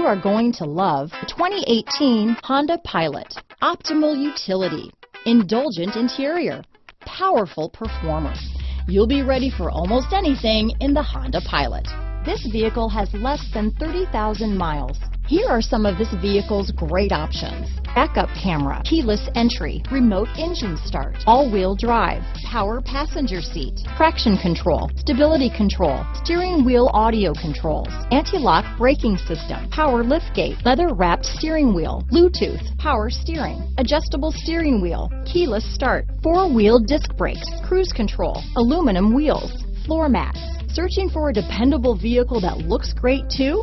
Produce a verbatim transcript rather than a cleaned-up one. you are going to love the twenty eighteen Honda Pilot. Optimal utility, indulgent interior, powerful performance. You'll be ready for almost anything in the Honda Pilot. This vehicle has less than thirty thousand miles. Here are some of this vehicle's great options: backup camera, keyless entry, remote engine start, all-wheel drive, power passenger seat, traction control, stability control, steering wheel audio controls, anti-lock braking system, power liftgate, leather-wrapped steering wheel, Bluetooth, power steering, adjustable steering wheel, keyless start, four-wheel disc brakes, cruise control, aluminum wheels, floor mats. Searching for a dependable vehicle that looks great too?